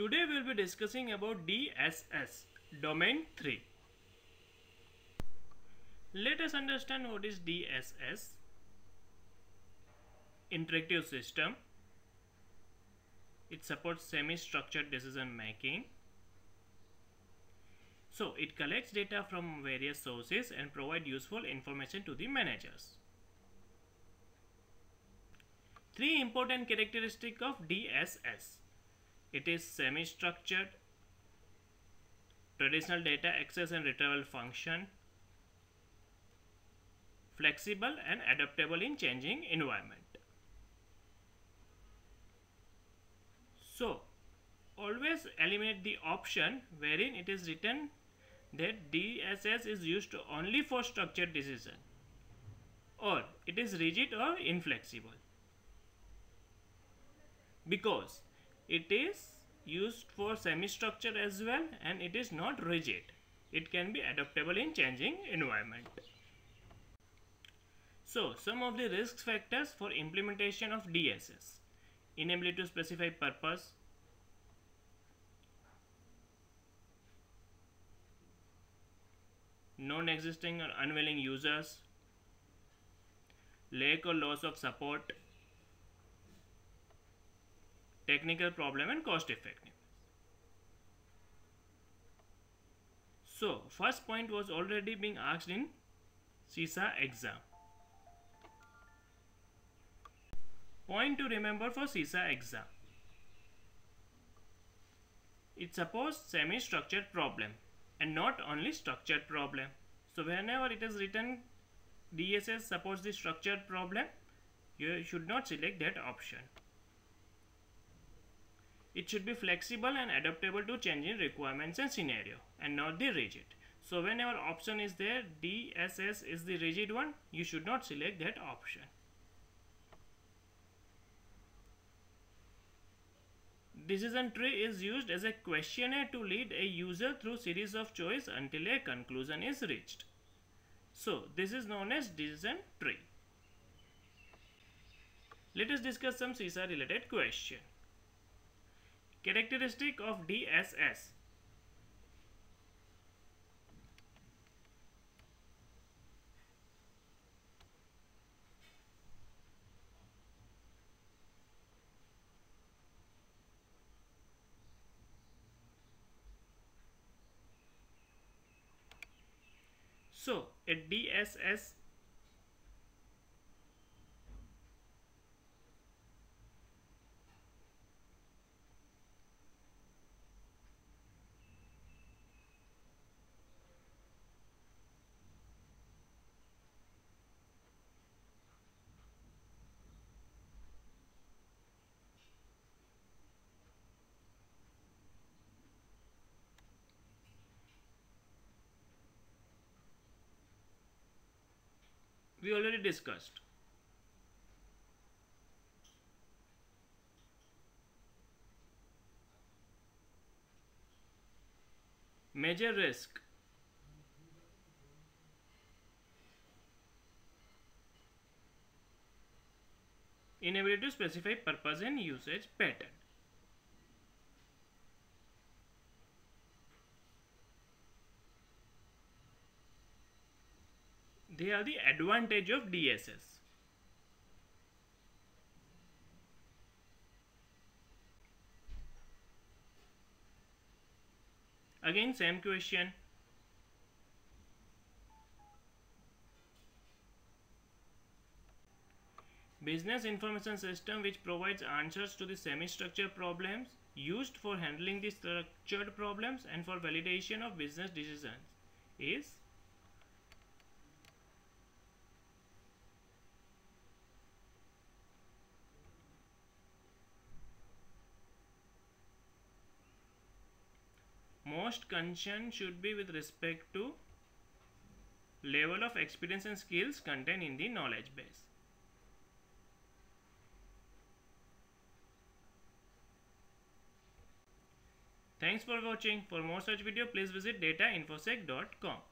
Today we will be discussing about DSS, Domain 3. Let us understand what is DSS, Interactive System. It supports semi-structured decision making. So it collects data from various sources and provides useful information to the managers. Three important characteristics of DSS. It is semi-structured, traditional data access and retrieval function, flexible and adaptable in changing environment. So, always eliminate the option wherein it is written that DSS is used only for structured decision, or it is rigid or inflexible, because it is used for semi-structured as well and it is not rigid. It can be adaptable in changing environment. So, some of the risk factors for implementation of DSS. Inability to specify purpose, non-existing or unwilling users, lack or loss of support, technical problem and cost effectiveness. So, first point was already being asked in CISA exam. Point to remember for CISA exam. It supports semi-structured problem and not only structured problem. So whenever it is written DSS supports the structured problem, you should not select that option. It should be flexible and adaptable to changing requirements and scenario, and not the rigid. So whenever option is there, DSS is the rigid one, you should not select that option. Decision tree is used as a questionnaire to lead a user through series of choice until a conclusion is reached. So this is known as decision tree. Let us discuss some CISA related question. Characteristic of DSS. So, a DSS we already discussed. Major risk. Inability to specify purpose and usage pattern. They are the advantage of DSS. Again, same question. Business information system which provides answers to the semi-structured problems, used for handling the structured problems and for validation of business decisions is most concern should be with respect to level of experience and skills contained in the knowledge base. Thanks for watching. For more such video, please visit datainfosec.com.